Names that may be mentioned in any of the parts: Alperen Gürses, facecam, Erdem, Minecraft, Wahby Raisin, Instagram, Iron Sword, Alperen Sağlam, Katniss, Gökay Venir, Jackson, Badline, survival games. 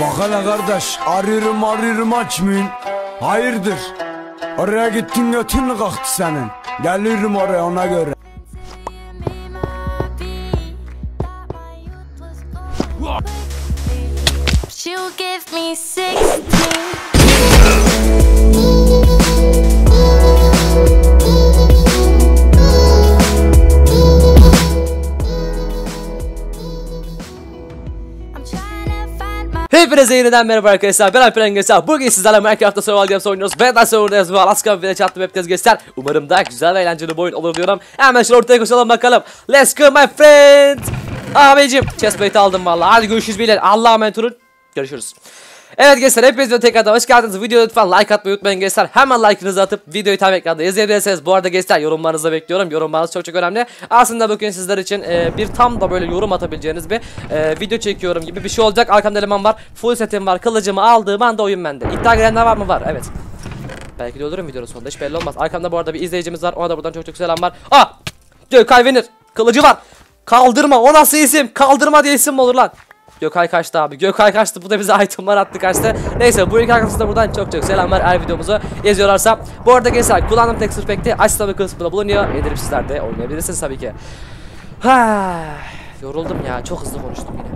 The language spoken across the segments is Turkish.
Bakana kardeş, arıyorum açmayın. Hayırdır? Oraya gittin götün mü kalktı senin? Gelirim oraya ona göre. Hepinize yeniden merhaba arkadaşlar, ben Alperen Gürses. Bugün sizlerle Minecraft'ta survival games oynuyoruz. Ben de serverdayız, Alaska ve çattım hepiniz gençler. Umarım daha güzel ve eğlenceli bir oyun olur diyorum. Hemen şöyle ortaya koşalım bakalım. Let's go my friend. Abicim chestplate aldım vallahi. Hadi görüşürüz beyler, Allah'a emanet olun. Görüşürüz. Evet gençler, hepiniz tekrardan hoş geldiniz. Videoya lütfen like atmayı unutmayın gençler. Hemen like'ınızı atıp videoyu tam ekranda izleyebilirsiniz. Bu arada gençler yorumlarınızı bekliyorum. Yorumlarınız çok çok önemli. Aslında bugün sizler için bir tam da böyle yorum atabileceğiniz bir video çekiyorum gibi bir şey olacak. Arkamda eleman var. Full setim var. Kılıcımı aldığım anda oyun bende. İddia gelenler var mı? Var. Evet. Belki de ölürüm videonun sonunda. Hiç belli olmaz. Arkamda bu arada bir izleyicimiz var. Ona da buradan çok çok selam var. Aa! Gökay Venir. Kılıcı var. Kaldırma. O nasıl isim? Kaldırma diye isim mi olur lan? Gökay kaçtı abi. Gökay kaçtı. Bu da bize itemlar attı kaçtı. Neyse bu ilk arkadaşlar buradan çok çok selamlar. Her videomuzu izliyorlarsa. Bu arada gençler kullandığım texture pack'te açıklama kısmında bulunuyor. İndirip sizler de oynayabilirsiniz tabii ki. Ha, yoruldum ya. Çok hızlı konuştum yine.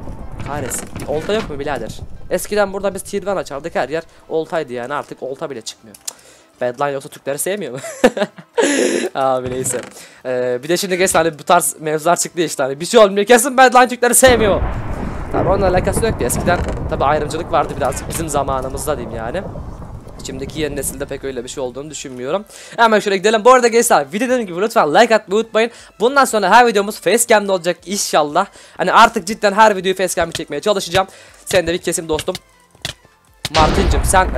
Kahretsin. Olta yok mu birader? Eskiden burada biz tier 1 açardık. Her yer oltaydı yani. Artık olta bile çıkmıyor. Badline yoksa Türkleri sevmiyor mu? Abi neyse. Bir de şimdi gençler hani bu tarz mevzular çıktı işte. Hani bir şey olmuyor. Kesin Badline Türkleri sevmiyor. Tabi onunla alakası yok ki, eskiden tabi ayrımcılık vardı birazcık bizim zamanımızda diyeyim yani. Şimdiki yeni nesilde pek öyle bir şey olduğunu düşünmüyorum. Hemen şöyle gidelim. Bu arada gençler videonun gibi lütfen like atmayı unutmayın. Bundan sonra her videomuz facecam'da olacak inşallah. Hani artık cidden her videoyu facecam'da çekmeye çalışacağım. Sen de bir kesim dostum. Martincim sen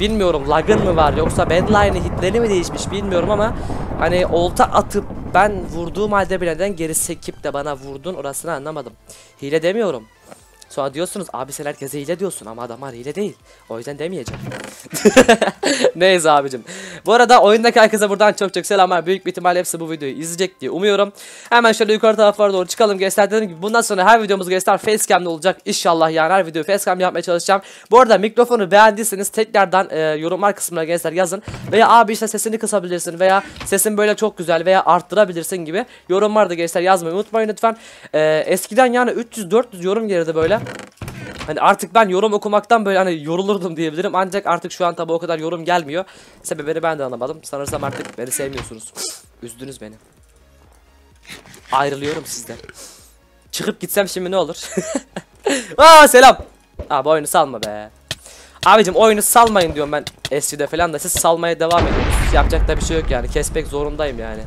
bilmiyorum lagın mı var yoksa Badline'ı hitleri mi değişmiş bilmiyorum ama hani olta atıp ben vurduğum halde bile neden geri sekip de bana vurdun orasını anlamadım. Hile demiyorum. Sonra diyorsunuz abi sen herkese hile diyorsun ama adamlar hile değil. O yüzden demeyeceğim. Neyse abicim. Bu arada oyundaki herkese buradan çok çok selamlar. Büyük bir ihtimal hepsi bu videoyu izleyecek diye umuyorum. Hemen şöyle yukarı taraflara doğru çıkalım gençler. Dediğim gibi bundan sonra her videomuz gençler facecam'da olacak. İnşallah yani her videoyu facecam yapmaya çalışacağım. Bu arada mikrofonu beğendiyseniz tekrardan yorumlar kısmına gençler yazın. Veya abi işte sesini kısabilirsin veya sesin böyle çok güzel veya arttırabilirsin gibi yorumlarda gençler yazmayı unutmayın lütfen. Eskiden yani 300-400 yorum geride böyle. Hani artık ben yorum okumaktan böyle hani yorulurdum diyebilirim. Ancak artık şu an tabi o kadar yorum gelmiyor. Sebebini ben de anlamadım. Sanırsam artık beni sevmiyorsunuz. Üzdünüz beni. Ayrılıyorum sizden. Çıkıp gitsem şimdi ne olur? Aa selam. Abi oyunu salma be. Abicim oyunu salmayın diyorum ben SC'de falan da siz salmaya devam ediyorsunuz. Yapacak da bir şey yok yani. Kesmek zorundayım yani.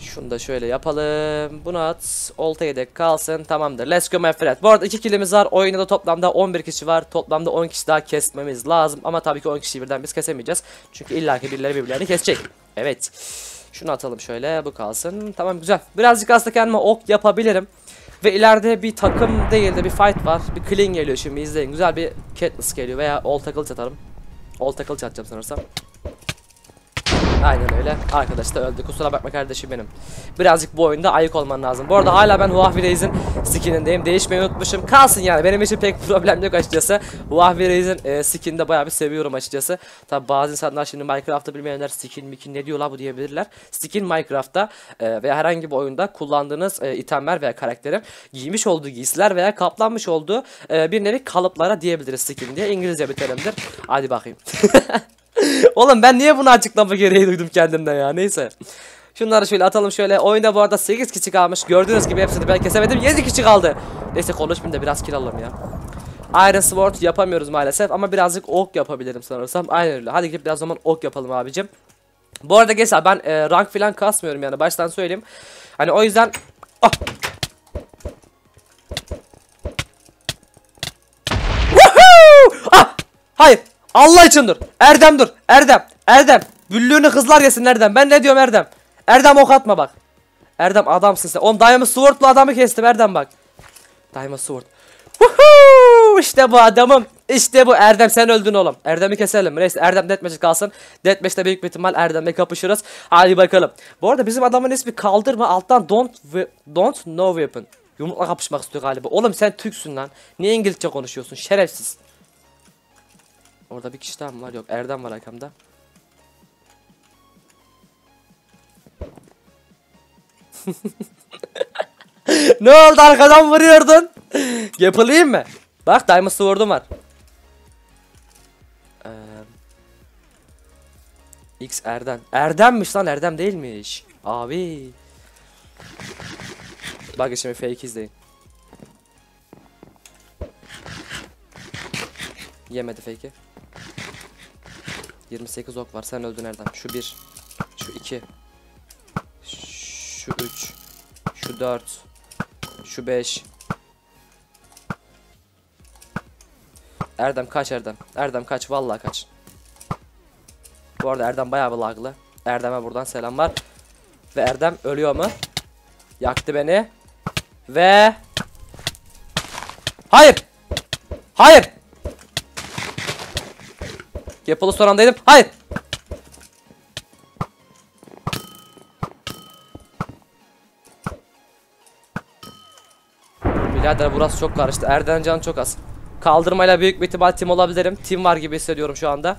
Şunu da şöyle yapalım. Bunu at. Olta yedek kalsın. Tamamdır. Let's go my friend. Bu arada 2 killimiz var. Oyunda da toplamda 11 kişi var. Toplamda 10 kişi daha kesmemiz lazım. Ama tabii ki 10 kişiyi birden biz kesemeyeceğiz. Çünkü illaki birileri birbirlerini kesecek. Evet. Şunu atalım şöyle. Bu kalsın. Tamam güzel. Birazcık aslında kendime ok yapabilirim. Ve ileride bir takım değil de bir fight var. Bir clean geliyor şimdi izleyin. Güzel bir Katniss geliyor veya olta kılıç atarım. Olta kılıç atacağım sanırsam. Aynen öyle. Arkadaş da öldü. Kusura bakma kardeşim benim. Birazcık bu oyunda ayık olman lazım. Bu arada hala ben Wahby Raisin skinindeyim. Değişmeyi unutmuşum. Kalsın yani. Benim için pek problem yok açıkçası. Wahby Raisin skinini de bayağı bir seviyorum açıkçası. Tabi bazı insanlar şimdi Minecraft'ta bilmeyenler skin mikin ne diyorlar bu diyebilirler. Skin Minecraft'ta veya herhangi bir oyunda kullandığınız itemler veya karakterin giymiş olduğu giysiler veya kaplanmış olduğu bir nevi kalıplara diyebiliriz skin diye. İngilizce bir terimdir. Hadi bakayım. Oğlum ben niye bunu açıklama gereği duydum kendimden ya, neyse. Şunları şöyle atalım şöyle. Oyunda bu arada 8 kişi kalmış. Gördüğünüz gibi hepsini ben kesemedim. 7 kişi kaldı. Neyse konuşmayayım da biraz kill alalım ya. Iron Sword yapamıyoruz maalesef ama birazcık ok yapabilirim sanırsam. Aynen öyle. Hadi gidip biraz zaman ok yapalım abicim. Bu arada gençler ben rank falan kasmıyorum yani, baştan söyleyeyim. Hani o yüzden... Oh. Ah! Hayır! Allah için dur. Erdem dur. Erdem. Erdem. Büllüğünü kızlar yesin Erdem. Ben ne diyorum Erdem. Erdem ok atma bak. Erdem adamsın sen. Oğlum Diamond Sword'la adamı kestim Erdem bak. Diamond Sword. Huhu! İşte bu adamım. İşte bu. Erdem sen öldün oğlum. Erdem'i keselim. Neyse Erdem deathmatch'e kalsın. Deathmatch'te büyük bir ihtimal Erdem'le kapışırız. Hadi bakalım. Bu arada bizim adamın ismi kaldırma. Alttan don't know weapon. Yumrukla kapışmak istiyor galiba. Oğlum sen Türksün lan. Niye İngilizce konuşuyorsun? Şerefsiz. Orada bir kişi daha mı var? Yok, Erdem var arkamda. Ne oldu, arkadan vuruyordun? Yapılayım mı? Bak Diamond Sword'um var. X Erdem. Erdem'miş lan, Erdem değilmiş. Abi. Bak şimdi fake izleyin. Yemedi fake'i. 28 ok var, sen öldün Erdem. Şu 1. Şu 2. Şu 3. Şu 4. Şu 5. Erdem kaç Erdem. Erdem kaç, vallahi kaç. Bu arada Erdem bayağı bir laglı. Erdem'e buradan selamlar. Ve Erdem ölüyor mu? Yaktı beni. Ve hayır. Hayır. Yapılı sorandaydım. Hayır. Birader burası çok karıştı. Erdem can çok az. Kaldırmayla büyük bir ihtimal team olabilirim. Team var gibi hissediyorum şu anda.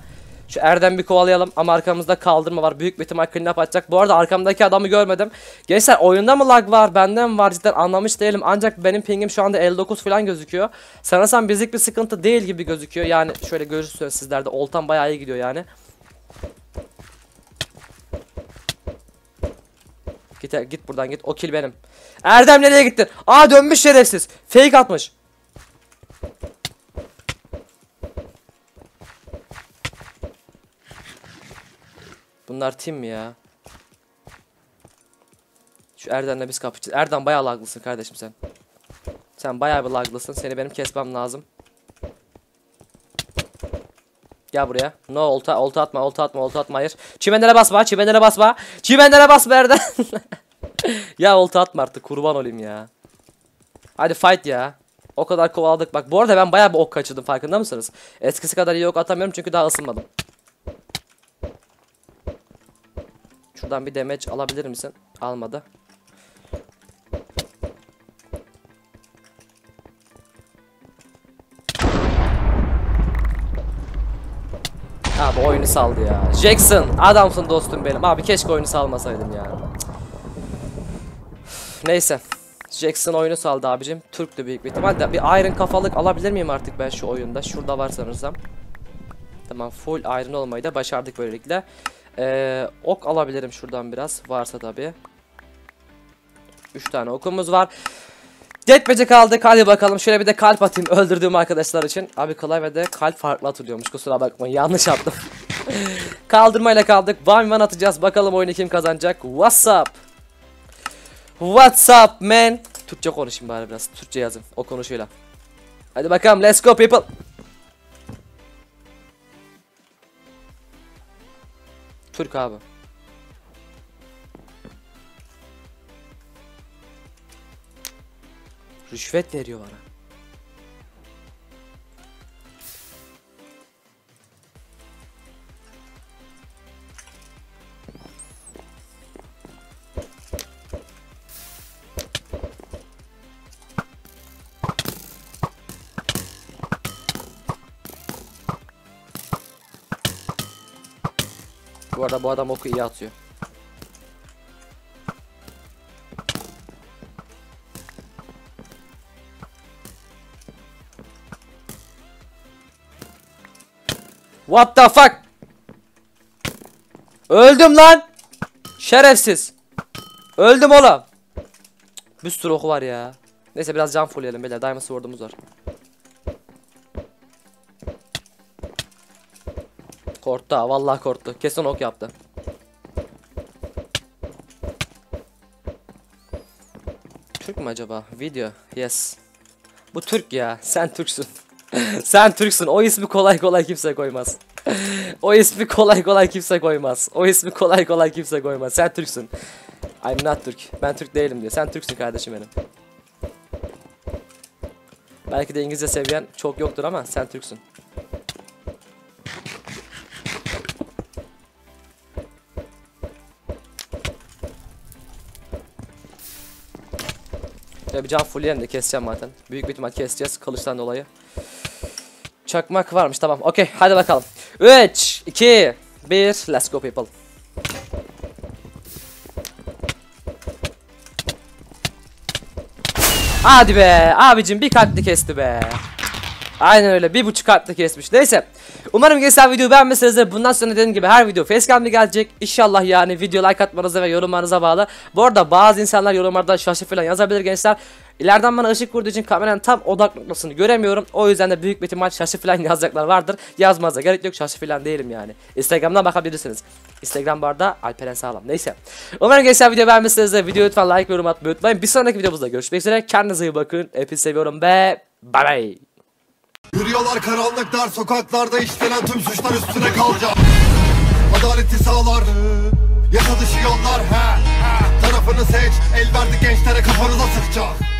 Şu Erdem bir kovalayalım ama arkamızda kaldırma var. Büyük bir ihtimal clean up atacak. Bu arada arkamdaki adamı görmedim. Gençler oyunda mı lag var, bende mi var, cidden anlamış değilim. Ancak benim pingim şu anda 59 falan gözüküyor. Sanırsam bizlik bir sıkıntı değil gibi gözüküyor. Yani şöyle görürsünüz sizlerde. Oltan bayağı iyi gidiyor yani. Git, git buradan git. O kill benim. Erdem nereye gittin? Aa dönmüş şerefsiz. Fake atmış. Bunlar team mi ya? Şu Erdem'le biz kapışacağız. Erdem bayağı laglısın kardeşim sen. Sen bayağı bir laglısın. Seni benim kesmem lazım. Gel buraya. No olta, olta atma, olta atma, olta atma, hayır. Çimenlere basma, çimenlere basma. Çimenlere basma Erdem. Ya olta atma artık, kurban olayım ya. Hadi fight ya. O kadar kovaladık bak. Bu arada ben bayağı bir ok kaçırdım, farkında mısınız? Eskisi kadar iyi ok atamıyorum çünkü daha ısınmadım. Şuradan bir damage alabilir misin? Almadı. Abi oyunu saldı ya. Jackson adamsın dostum benim. Abi keşke oyunu salmasaydım ya. Neyse. Jackson oyunu saldı abicim. Türk'tü büyük bir ihtimalle. Bir iron kafalık alabilir miyim artık ben şu oyunda? Şurada var sanırsam. Tamam, full iron olmayı da başardık böylelikle. Ok alabilirim şuradan biraz. Varsa tabi. 3 tane okumuz var. Yetmece kaldı. Hadi bakalım. Şöyle bir de kalp atayım öldürdüğüm arkadaşlar için. Abi klavyede kalp farklı atılıyormuş. Kusura bakmayın. Yanlış attım. Kaldırmayla kaldık. 1v1 atacağız. Bakalım oyunu kim kazanacak. What's up? What's up man? Türkçe konuşayım bari biraz. Türkçe yazayım. O konuşuyla. Hadi bakalım. Let's go people. Türk abi. Rüşvet veriyor bana. Bu arada bu adam oku iyi atıyor. What the fuck? Öldüm lan. Şerefsiz. Öldüm oğlum. Bir sürü oku var ya. Neyse biraz can fulleyelim beyler. Diamond Sword'umuz var. Korktu ha, vallahi korktu. Kesin ok yaptı. Türk mü acaba? Video. Yes. Bu Türk ya. Sen Türksün. Sen Türksün. O ismi kolay kolay kimse koymaz. O ismi kolay kolay kimse koymaz. O ismi kolay kolay kimse koymaz. Sen Türksün. I'm not Türk. Ben Türk değilim diyor. Sen Türksün kardeşim benim. Belki de İngilizce seviyen çok yoktur ama sen Türksün. Şöyle bir can fulleyelim de keseceğim zaten. Büyük bir ihtimal keseceğiz kılıçtan dolayı. Çakmak varmış, tamam. Okey, hadi bakalım. 3, 2, 1. Let's go people. Hadi be abicim, bir katlı kesti be. Aynen öyle, 1,5 katlı kesmiş. Neyse, umarım gençler videoyu beğenmişsinizdir. Bundan sonra dediğim gibi her video facecam'da gelecek. İnşallah yani video like atmanıza ve yorumlarınıza bağlı. Bu arada bazı insanlar yorumlarda şaşı falan yazabilir gençler. İleriden bana ışık kurduğu için kameranın tam odak noktasını göremiyorum. O yüzden de büyük bir ihtimal şaşı falan yazacaklar vardır. Yazmanıza gerek yok, şaşı falan değilim yani. Instagram'dan bakabilirsiniz. Instagram barda Alperen Sağlam. Neyse, umarım gençler video beğenmişsinizdir. Videoyu lütfen like ve yorum atmayı unutmayın. Bir sonraki videomuzda görüşmek üzere. Kendinize iyi bakın. Hepinizi seviyorum ve bye bye. Yürüyorlar karanlık dar sokaklarda, işlenen tüm suçlar üstüne kalacak. Adaleti sağlar, yasa dışı yollar he. Tarafını seç, el verdi gençlere kafanıza sıkacak.